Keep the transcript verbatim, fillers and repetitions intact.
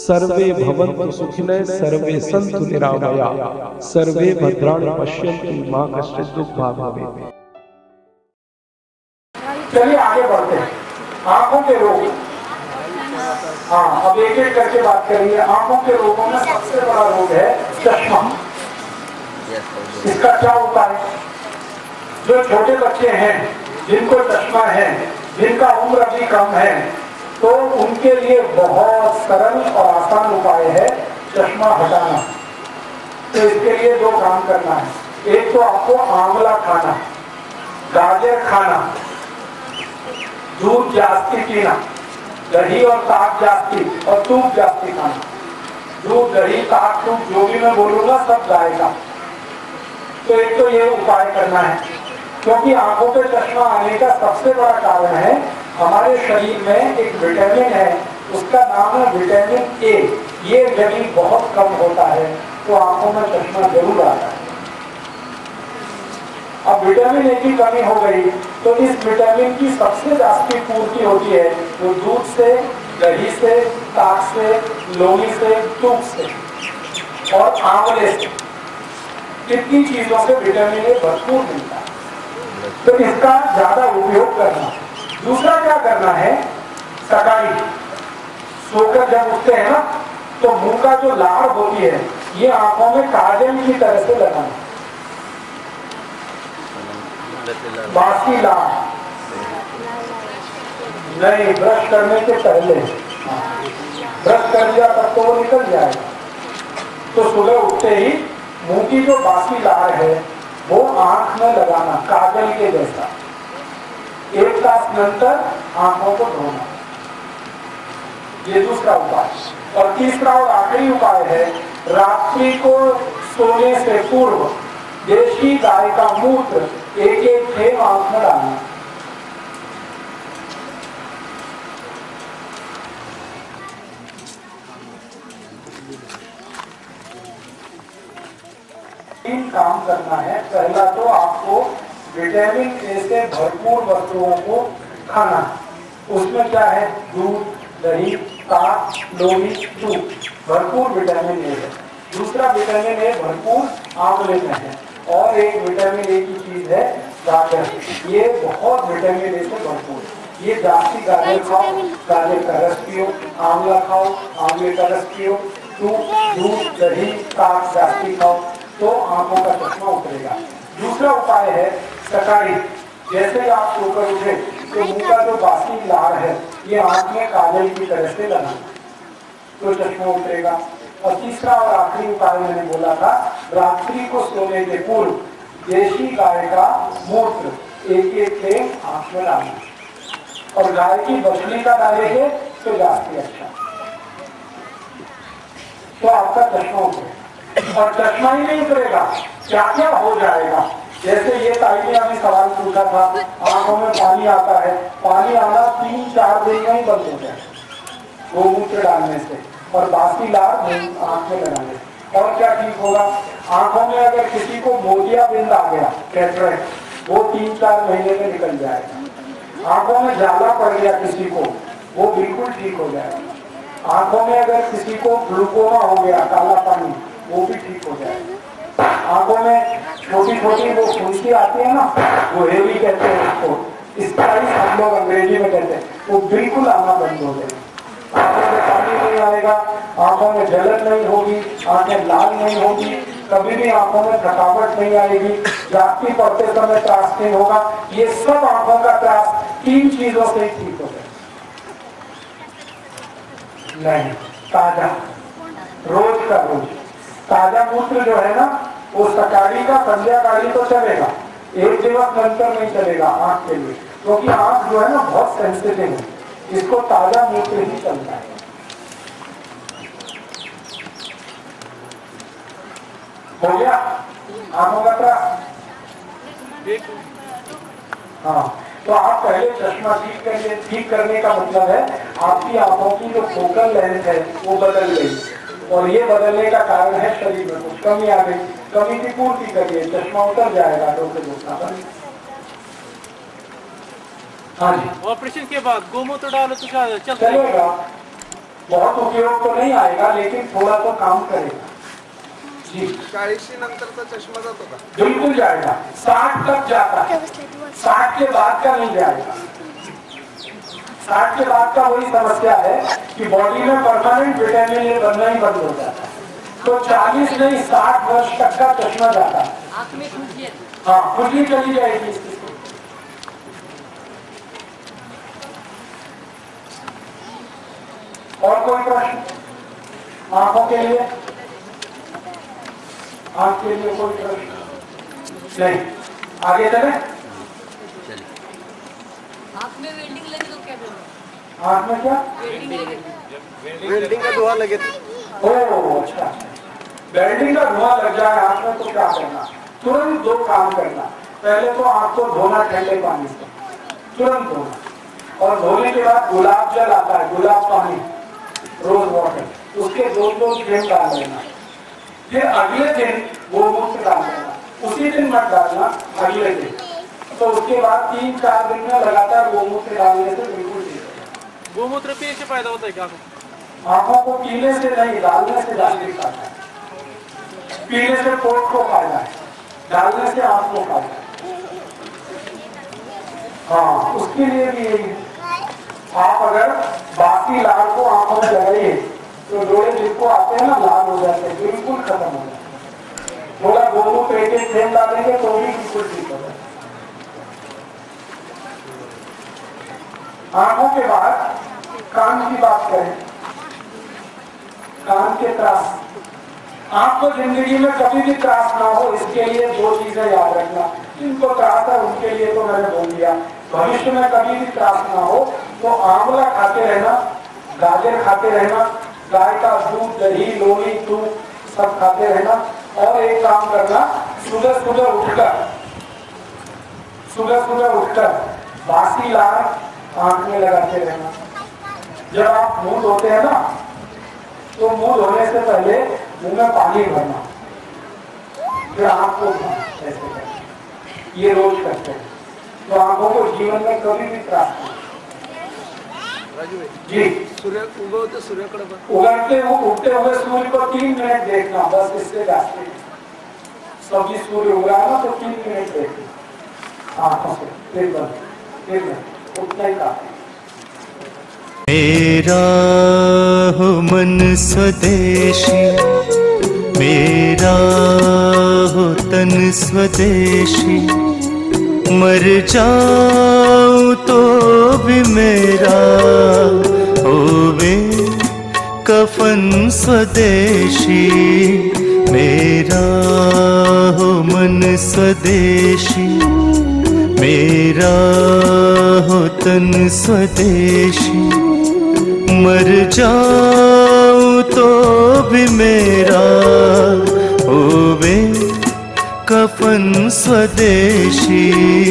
सर्वे भवन्तु सुखिनः सर्वे सन्तु निरामया सर्वे भद्राणि पश्यन्तु मा कश्चित् दुःखभाग् भवेत्। चलिए आगे बढ़ते हैं। आंखों के रोग, हाँ, अब एक एक करके बात करिए। आंखों के रोगों में सबसे बड़ा रोग है चश्मा। इसका क्या उपाय है? जो छोटे बच्चे हैं, जिनको चश्मा है, जिनका उम्र अभी कम है, तो उनके लिए बहुत सरल और आसान उपाय है चश्मा हटाना। तो इसके लिए दो काम करना है। एक तो आपको आंवला खाना, गाजर खाना, दूध जास्ती पीना, दही और ताक जास्ती और दूध जास्ती खाना। दूध, दही, ताक, दूध जो भी मैं बोलूँगा सब जाएगा। तो एक तो ये उपाय करना है, क्योंकि आंखों पे चश्मा आने का सबसे बड़ा कारण है हमारे शरीर में एक विटामिन है, उसका नाम है विटामिन ए। ये विटामिन बहुत कम होता है, तो आंखों में चश्मा जरूर आता है। अब विटामिन ए की कमी हो गई तो इस विटामिन की सबसे ज्यादा पूर्ति होती है वो दूध से, दही से, ताक से, लौंगी से, दूध से और आंवले से। कितनी चीजों से विटामिन ए भरपूर मिलता है, तो इसका ज्यादा उपयोग करना। दूसरा क्या करना है, सकाई सोकर जब उठते हैं ना, तो मुंह का जो लार होती है ये आंखों में काजल की तरह से लगाना। बाकी लार नहीं, ब्रश करने के पहले। ब्रश कर लिया तब तो वो निकल जाएगा। तो सुबह उठते ही मुंह की जो बाकी लार है वो आंख में लगाना, काजल के जैसा। एक तास नंतर आंखों को धोना, ये दूसरा उपाय। और तीसरा और आखिरी उपाय है रात्रि को सोने से पूर्व देशी गाय का मूत्र एक एक थेंब आंख में डालना। तीन काम करना है। पहला तो आपको विटामिन ए से भरपूर वस्तुओं को खाना। उसमें क्या है, दूध, दही, ताक, लौंगी, दूध भरपूर विटामिन ए है। दूसरा विटामिन ए भरपूर आंवले में है। और एक विटामिन ए की चीज है गाजर, ये बहुत विटामिन ए से भरपूर है। ये जास्ती गाजर खाओ, गाजर का रस पियो, आंवला खाओ, आंवले का रस पियो, दूध, दही, ताक जास्ती खाओ, तो आंखों का चश्मा उतरेगा। दूसरा उपाय है सकाई, जैसे आप सोकर उठे तो मुंह का जो बासी लार है ये आंख में काजल की तरह से लगाना, तो चश्मा उतरेगा। और तीसरा और आखिरी उपाय मैंने बोला था, रात्रि को सोने के पूर्व देशी गाय का मूत्र एक एक से आंख में डालना। और गाय की बछड़ी का डालेंगे तो जाती अच्छा, तो आपका चश्मा उतरेगा। और चश्मा ही नहीं उतरेगा, क्या क्या हो जाएगा। जैसे ये ताई ने हमें सवाल पूछा था, आंखों में पानी आता है। पानी आना तीन चार दिन में ही बंद हो जाए गोमूत्र डालने से और बासी लार आंख में लगाने से। और क्या ठीक होगा, आंखों में अगर किसी को मोतियाबिंद आ गया, कैटरेक्ट, वो तीन चार महीने में निकल जाएगा। आंखों में जाला पड़ गया किसी को, वो बिल्कुल ठीक हो जाएगा। आंखों में अगर किसी को ग्लूकोमा हो गया, काला पानी, वो भी ठीक हो जाएगा। आंखों में छोटी छोटी वो फुंसी आती है ना, वो हेवी कहते हैं उसको, स्पाइस हम लोग अंग्रेजी में कहते हैं, वो बिल्कुल आना बंद हो जाएगा। आंखों में पानी नहीं आएगा, आंखों में जलन नहीं होगी, आंखें लाल नहीं होगी, कभी भी आंखों में थकावट नहीं आएगी, रात्रि पड़ते समय त्रास नहीं होगा। ये सब आंखों का त्रास तीन चीजों से ही ठीक हो जाएगा। नहीं, ताजा रोज का रोज ताजा मूत्र जो है ना, वो सकाली का संध्या काली तो चलेगा, एक दिवस नंतर नहीं चलेगा आंख के लिए, क्योंकि तो आंख जो है ना बहुत सेंसिटिव है, इसको ताजा मूत्र ही चलता है। हो गया आंखों का त्रास। हाँ, तो आप पहले चश्मा ठीक करके, ठीक करने का मतलब है आपकी आंखों की जो फोकल लेंथ है वो बदल गई, और ये बदलने का कारण है शरीर में कुछ कमी आ गई। कमी की पूर्ति करिए, चश्मा उतर जाएगा। हाँ जी, ऑपरेशन के बाद गोमूत्र डालो तो चलेगा। बहुत उपयोग तो नहीं आएगा लेकिन थोड़ा तो काम करेगा जी। नंतर चश्मा जातो का? बिल्कुल जाएगा, साठ तक जाता है, साठ के बाद का नहीं जाएगा। साठ के बाद का वही समस्या है कि बॉडी में परमानेंट विटामिन ए बनना ही बंद हो जाता है, तो चालीस नहीं साठ वर्ष तक का चश्मा जाता है। हाँ, खुजली चली जाएगी। और कोई प्रश्न आंखों के लिए? आंख के लिए कोई प्रश्न नहीं? आगे चले। आंख में वेल्डिंग लगी तो क्या बोलो? आंख में क्या वेल्डिंग का धुआं लगे? ओ अच्छा, वेल्डिंग का धुआं लग जाए आंख में तो क्या करना? तुरंत दो काम करना, पहले तो आंख को धोना ठंडे पानी से, तुरंत धोना, और धोने के बाद गुलाब जल आता है, गुलाब पानी, रोज वाटर, उसके दो दो क्रीम डाल देना, फिर अगले दिन वो मुफ्त डाल देना, उसी दिन मत डालना, अगले दिन। तो उसके बाद तीन चार दिन में लगातार गोमूत्र डालने से बिल्कुल ठीक। गोमूत्र पीने से फायदा होता है क्या? आंखों को पीने से नहीं, डालने से डालने का फायदा है। पीने से पेट को फायदा है, डालने से आंख को फायदा है। हाँ, उसके लिए भी यही है। आप अगर बाकी लाल को आंखों में लगाइए तो जोड़े जिसको आते हैं ना लाल हो जाते हैं, बिल्कुल खत्म हो जाते हैं। थोड़ा गोलू पेटे फ्रेम डालेंगे तो भी बिल्कुल ठीक हो जाता है। आंखों के बाद कान की बात करें, कान के त्रास, आपको जिंदगी में कभी भी त्रास ना हो इसके लिए दो चीजें याद रखना। जिनको त्रास है उनके लिए तो मैंने बोल दिया, भविष्य में कभी भी त्रास ना हो तो आंवला खाते रहना, गाजर खाते रहना, गाय का दूध, दही, लोही, दूध सब खाते रहना। और एक काम करना, सुबह सुबह उठकर सुबह सुबह उठकर बासी लाल आंख में लगाते रहना। जब आप मुंह धोते हैं ना तो मुंह धोने से पहले मुंह में पानी भरना, फिर आंख को ऐसे करना, ये रोज करते हैं तो आंखों को जीवन में कभी भी प्राप्त नहीं। जी, सूर्य उगो तो सूर्य को उगते हुए उगते हुए सूर्य को तीन मिनट देखना, बस इससे रास्ते सब जी सूर्य उगा ना तो तीन मिनट देखना आंखों से, फिर बस फिर बस उतना ही काफी। मेरा हो मन स्वदेशी, मेरा हो तन स्वदेशी, मर जाऊं तो भी मेरा होवे कफन स्वदेशी। मेरा हो मन स्वदेशी, मेरा हो तन स्वदेशी, मर जाऊं तो भी मेरा होवे कफन स्वदेशी।